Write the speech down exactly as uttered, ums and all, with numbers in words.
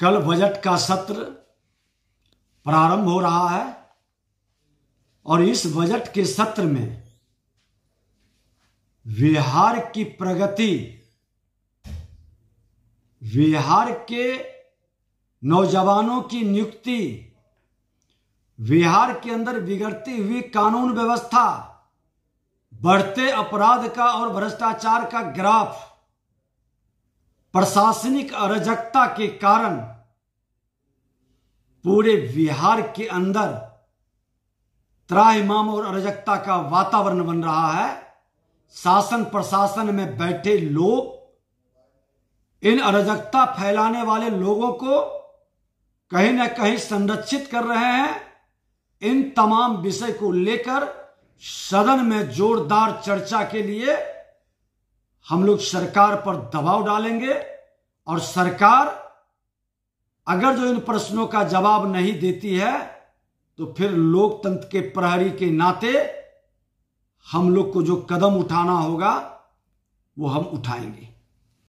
कल बजट का सत्र प्रारंभ हो रहा है और इस बजट के सत्र में बिहार की प्रगति, बिहार के नौजवानों की नियुक्ति, बिहार के अंदर बिगड़ती हुई कानून व्यवस्था, बढ़ते अपराध का और भ्रष्टाचार का ग्राफ, प्रशासनिक अराजकता के कारण पूरे बिहार के अंदर त्राहिमाम और अराजकता का वातावरण बन रहा है। शासन प्रशासन में बैठे लोग इन अराजकता फैलाने वाले लोगों को कहीं न कहीं संरक्षित कर रहे हैं। इन तमाम विषय को लेकर सदन में जोरदार चर्चा के लिए हम लोग सरकार पर दबाव डालेंगे और सरकार अगर जो इन प्रश्नों का जवाब नहीं देती है तो फिर लोकतंत्र के प्रहरी के नाते हम लोग को जो कदम उठाना होगा वो हम उठाएंगे।